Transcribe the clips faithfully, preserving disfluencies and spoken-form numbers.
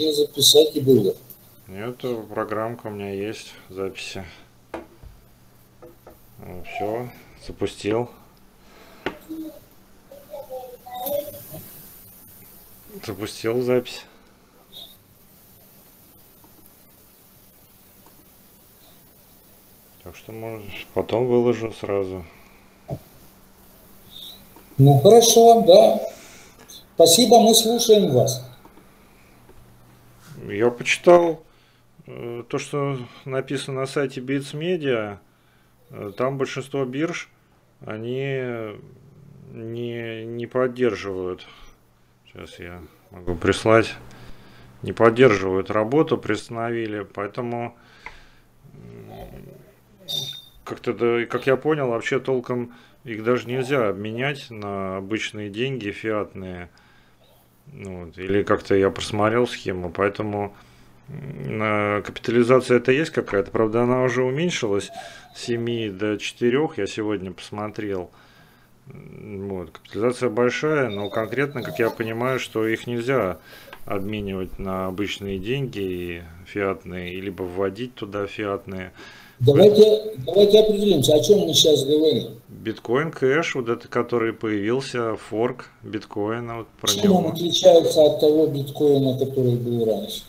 не записать и было. Нет, программка у меня есть, записи. Ну, все, запустил. Запустил запись. Так что можешь потом выложу сразу. Ну хорошо, да. Спасибо, мы слушаем вас. Я почитал э, то, что написано на сайте Bits Media. Э, там большинство бирж, они не, не поддерживают. Сейчас я могу прислать. Не поддерживают работу, приостановили. Поэтому, как-то, как я понял, вообще толком... Их даже нельзя обменять на обычные деньги, фиатные. Вот. Или как-то я просмотрел схему. Поэтому капитализация это есть какая-то. Правда, она уже уменьшилась с семи до четырёх. Я сегодня посмотрел. Вот. Капитализация большая, но конкретно, как я понимаю, что их нельзя обменивать на обычные деньги и фиатные. Либо вводить туда фиатные. Давайте, давайте определимся, о чем мы сейчас говорим. Биткоин кэш, вот это, который появился, форк биткоина. Вот про Чем него. Он отличается от того биткоина, который был раньше?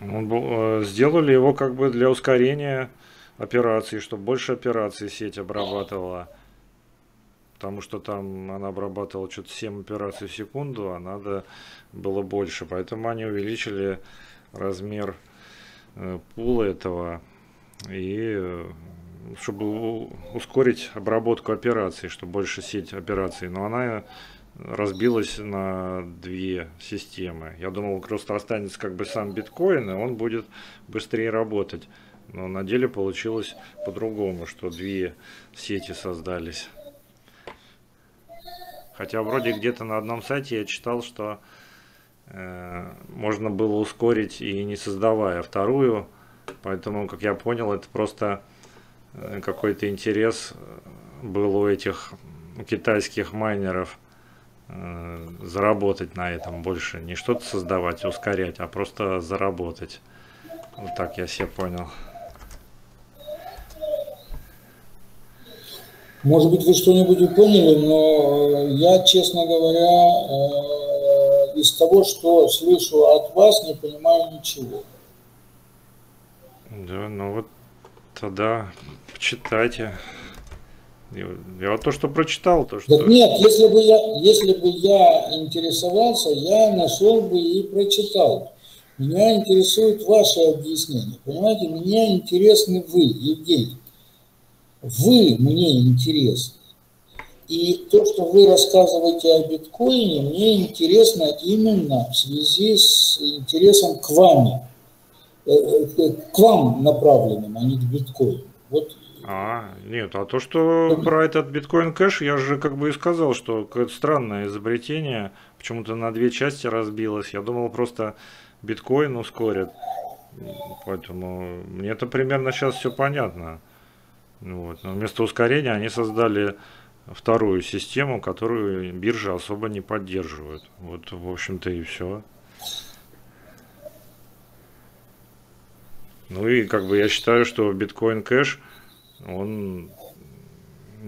Он был, сделали его как бы для ускорения операций, чтобы больше операций сеть обрабатывала. Потому что там она обрабатывала что-то семь операций в секунду, а надо было больше. Поэтому они увеличили размер пула этого. И чтобы ускорить обработку операций, чтобы больше сеть операций. Но она разбилась на две системы. Я думал, просто останется как бы сам биткоин, и он будет быстрее работать. Но на деле получилось по-другому, что две сети создались. Хотя вроде где-то на одном сайте я читал, что э, можно было ускорить и не создавая вторую. Поэтому, как я понял, это просто какой-то интерес был у этих китайских майнеров заработать на этом больше. Не что-то создавать, ускорять, а просто заработать. Вот так я все понял. Может быть, вы что-нибудь и поняли, но я, честно говоря, из того, что слышу от вас, не понимаю ничего. Да, ну вот тогда почитайте. Я вот то, что прочитал, то, что... Так нет, если бы, я, если бы я интересовался, я нашел бы и прочитал. Меня интересует ваше объяснение. Понимаете, меня интересны вы, Евгений. Вы мне интересны. И то, что вы рассказываете о биткоине, мне интересно именно в связи с интересом к вам. К вам направленным, а не к биткоину. Вот. А, нет, а то, что про этот биткоин кэш, я же как бы и сказал, что какое-то странное изобретение, почему-то на две части разбилось. Я думал, просто биткоин ускорит. Поэтому мне это примерно сейчас все понятно. Вот. Но вместо ускорения они создали вторую систему, которую биржа особо не поддерживает. Вот, в общем-то, и все. Ну и как бы я считаю, что биткоин кэш, он,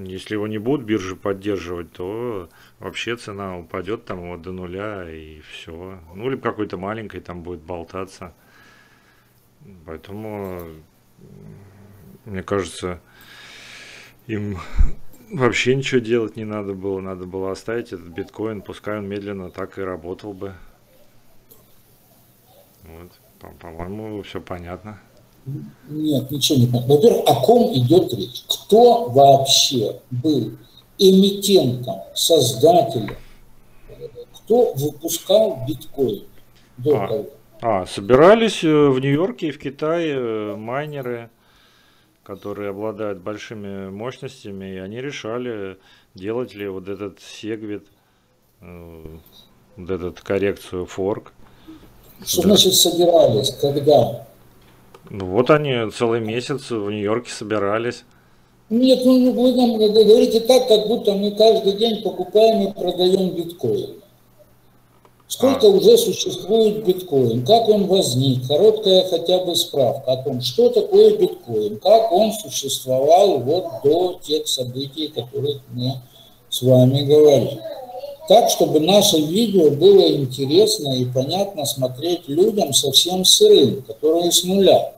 если его не будут биржи поддерживать, то вообще цена упадет там вот до нуля и все. Ну либо какой-то маленькой там будет болтаться. Поэтому, мне кажется, им вообще ничего делать не надо было. Надо было оставить этот биткоин, пускай он медленно так и работал бы. Вот. По-моему, все понятно. Нет, ничего не понятно. Во-первых, о ком идет речь? Кто вообще был эмитентом, создателем? Кто выпускал биткоин? А, а, собирались в Нью-Йорке и в Китае майнеры, которые обладают большими мощностями, и они решали, делать ли вот этот сегвит, вот этот коррекцию форк. Что да. Значит собирались? Когда? Ну вот они целый месяц в Нью-Йорке собирались. Нет, ну вы нам говорите так, как будто мы каждый день покупаем и продаем биткоин. Сколько уже существует биткоин, как он возник, короткая хотя бы справка о том, что такое биткоин, как он существовал вот до тех событий, о которых мы с вами говорили. Так, чтобы наше видео было интересно и понятно смотреть людям совсем сырым, которые с нуля.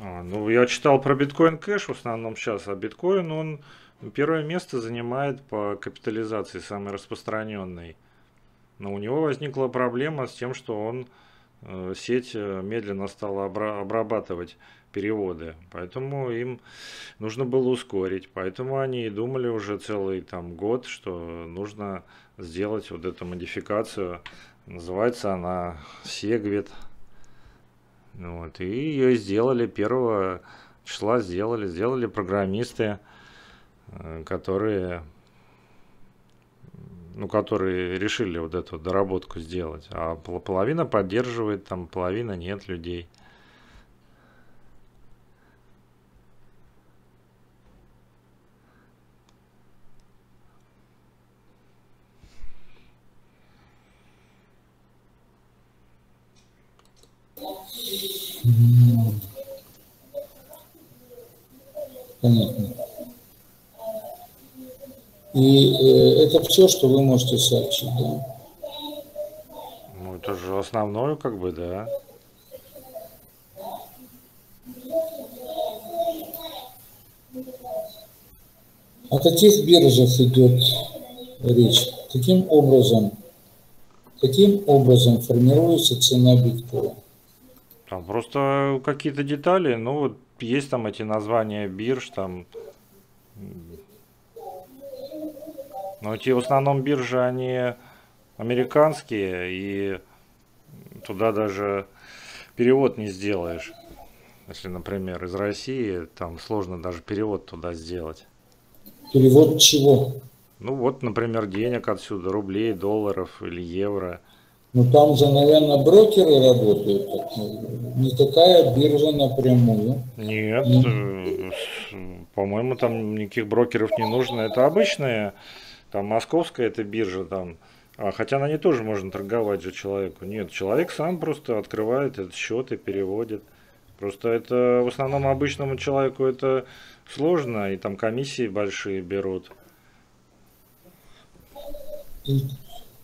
А, ну, я читал про биткоин кэш в основном сейчас, а биткоин, он первое место занимает по капитализации, самый распространенный. Но у него возникла проблема с тем, что он, э, сеть медленно стала обра- обрабатывать переводы. Поэтому им нужно было ускорить. Поэтому они и думали уже целый там год, что нужно сделать вот эту модификацию. Называется она SegWit. Вот. И ее сделали первого числа, сделали, сделали программисты, которые, ну, которые решили вот эту доработку сделать. А половина поддерживает, там половина нет людей. Понятно. И э, это все, что вы можете сообщить, да? Ну, это же основное, как бы, да. О каких биржах идет речь? Каким образом, каким образом формируется цена биткоина? Там просто какие-то детали, ну вот есть там эти названия бирж, там. Но эти в основном биржи, они американские, и туда даже перевод не сделаешь. Если, например, из России, там сложно даже перевод туда сделать. Перевод чего? Ну вот, например, денег отсюда, рублей, долларов или евро. Ну там же, наверное, брокеры работают. Не такая биржа напрямую. Нет, ну, по-моему, там никаких брокеров не нужно. Это обычная, там московская эта биржа, там, а, хотя на ней тоже можно торговать же человеку. Нет, человек сам просто открывает этот счет и переводит. Просто это в основном обычному человеку это сложно, и там комиссии большие берут.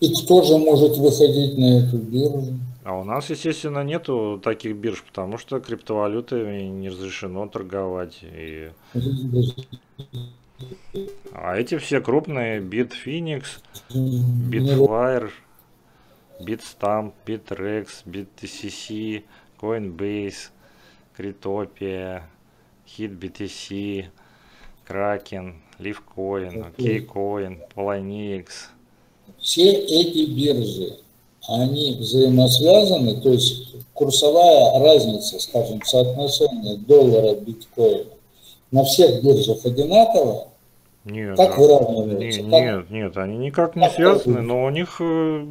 И кто же может выходить на эту биржу? А у нас, естественно, нету таких бирж, потому что криптовалютами не разрешено торговать. И... А эти все крупные: Bitfinex, Bitflyer, Bitstamp, Bitrex, би ти эс и, Coinbase, Cryptopia, HitBTC, Kraken, Livecoin, Keycoin, Poloniex. Все эти биржи, они взаимосвязаны, то есть курсовая разница, скажем, соотношение доллара к биткоину на всех биржах одинаково? Нет, как выравниваются? Не, нет, нет, они никак не связаны, но у них, у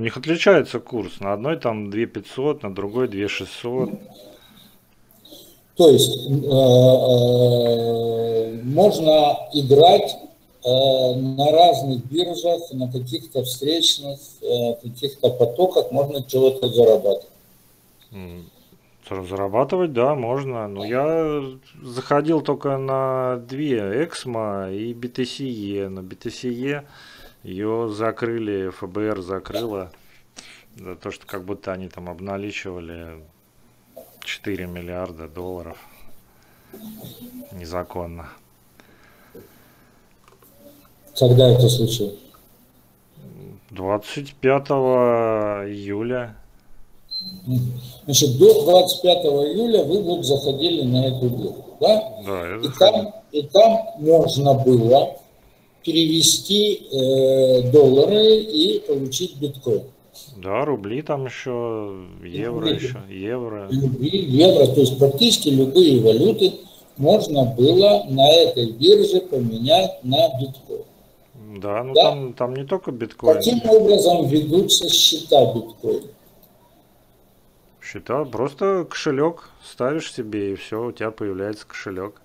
них отличается курс. На одной там две тысячи пятьсот, на другой две тысячи шестьсот. То есть можно играть на разных биржах, на каких-то встречных, каких-то потоках можно чего-то зарабатывать. Зарабатывать, да, можно. Но я заходил только на две: Эксмо и би ти эс и. На би ти эс и ее закрыли, эф бэ эр закрыла за то, что как будто они там обналичивали четыре миллиарда долларов незаконно. Когда это случилось? двадцать пятого июля. Значит, до двадцать пятого июля вы вот заходили на эту биржу, да? Да, и там, и там можно было перевести э, доллары и получить биткоин. Да, рубли там еще, евро рубли, еще, евро. Рубли, евро, то есть практически любые валюты можно было на этой бирже поменять на биткоин. Да, ну да? Там, там не только биткоин. Каким образом ведутся счета биткоина? Счета, просто кошелек ставишь себе, и все, у тебя появляется кошелек.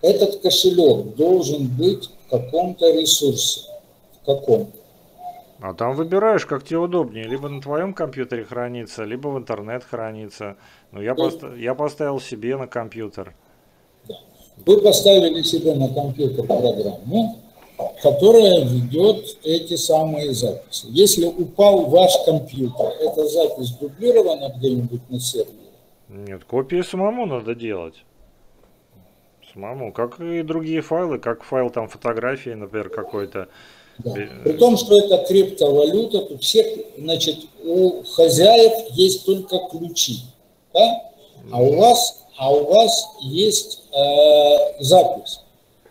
Этот кошелек должен быть в каком-то ресурсе. В каком? А там выбираешь, как тебе удобнее. Либо на твоем компьютере хранится, либо в интернет хранится. Но я, да. поста я поставил себе на компьютер. Да. Вы поставили себе на компьютер программу, которая ведет эти самые записи. Если упал ваш компьютер, эта запись дублирована где-нибудь на сервере? Нет, копии самому надо делать. Самому. Как и другие файлы, как файл там фотографии, например, какой-то. Да. При том, что это криптовалюта, то всех, значит, у хозяев есть только ключи, да? а, у вас, а у вас есть э, запись.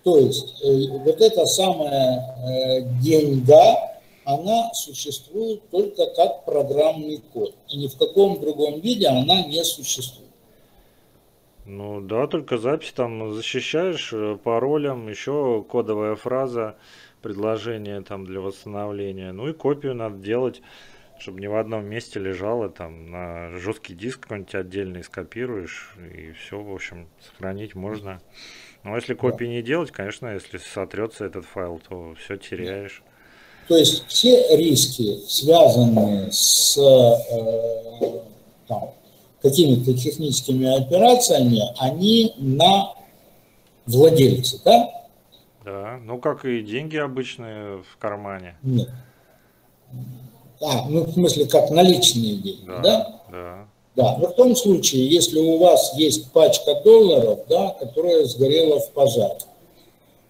То есть э, вот эта самая э, деньга, она существует только как программный код. И ни в каком другом виде она не существует. Ну да, только запись там защищаешь паролем, еще кодовая фраза. Предложение там для восстановления. Ну и копию надо делать, чтобы не в одном месте лежало. Там на жесткий диск какой-нибудь отдельный скопируешь, и все, в общем, сохранить можно. Но если копии да. не делать, конечно, если сотрется этот файл, то все теряешь. То есть все риски, связанные с э, какими-то техническими операциями, они на владельце, да? Да, ну как и деньги обычные в кармане. Нет. А, ну в смысле как наличные деньги, да? Да. Да. Да. Но в том случае, если у вас есть пачка долларов, да, которая сгорела в пожаре,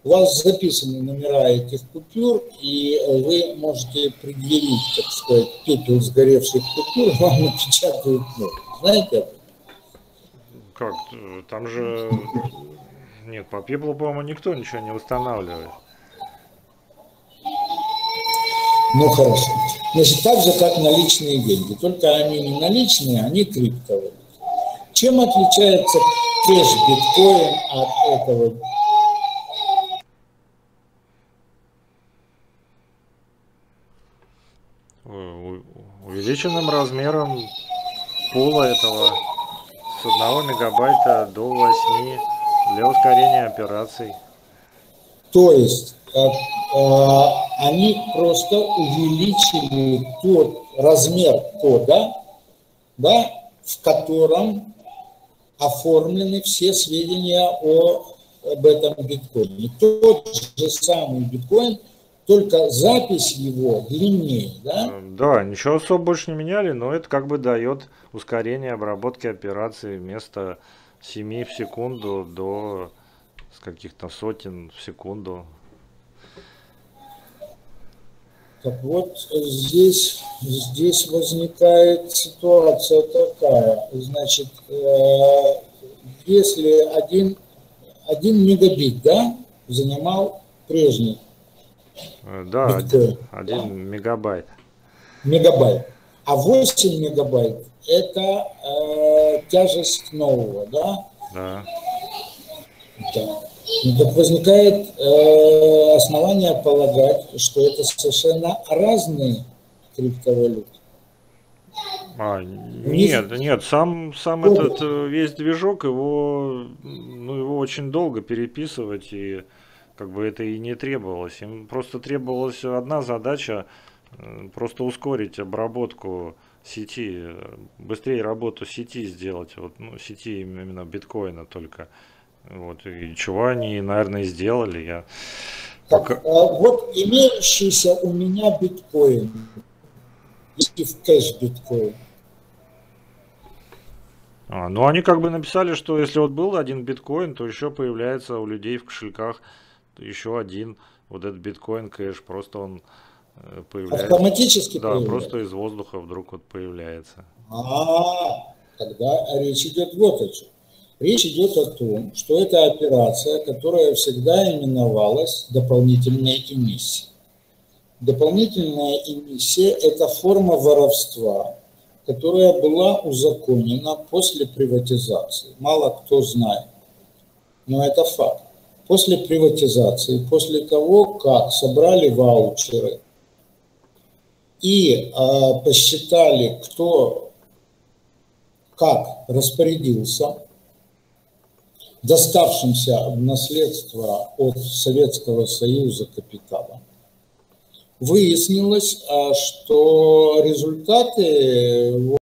у вас записаны номера этих купюр, и вы можете предъявить, так сказать, пепел сгоревших купюр, вам напечатают номер. Знаете? Как? Там же... Нет, по пеплу, по-моему, никто ничего не восстанавливает. Ну, хорошо. Значит, так же, как наличные деньги. Только они не наличные, они криптовалюты. Чем отличается кэш биткоин от этого? Увеличенным размером пула этого с одного мегабайта до восьми. Для ускорения операций. То есть э, э, они просто увеличили тот размер кода, да, в котором оформлены все сведения о, об этом биткоине. Тот же самый биткоин, только запись его длиннее. Да? Да, ничего особо больше не меняли, но это как бы дает ускорение обработки операций вместо... семи в секунду до каких-то сотен в секунду. Так вот, здесь, здесь возникает ситуация такая. Значит, э, если один, один мегабит, да, занимал прежний. Да, биткоин, один, да? один мегабайт. Мегабайт. А восемь мегабайт – это э, тяжесть нового, да? Да. Да. Ну, так возникает э, основание полагать, что это совершенно разные криптовалюты. А, нет, нет, сам, сам этот весь движок, его, ну, его очень долго переписывать, и как бы это и не требовалось. Им просто требовалась одна задача. Просто ускорить обработку сети, быстрее работу сети сделать, вот, ну, сети именно биткоина только. Вот, и чего они, наверное, сделали. Я... Так, пока... а вот имеющийся у меня биткоин, и в кэш биткоин. А, ну, они как бы написали, что если вот был один биткоин, то еще появляется у людей в кошельках еще один вот этот биткоин кэш, просто он... Появляется. Автоматически? Да, появляется. Просто из воздуха вдруг вот появляется. А, -а, а, тогда речь идет вот о чем. Речь идет о том, что это операция, которая всегда именовалась дополнительной эмиссией. Дополнительная эмиссия – это форма воровства, которая была узаконена после приватизации. Мало кто знает, но это факт. После приватизации, после того, как собрали ваучеры и э, посчитали, кто как распорядился доставшимся в наследство от Советского Союза капитала, выяснилось, что результаты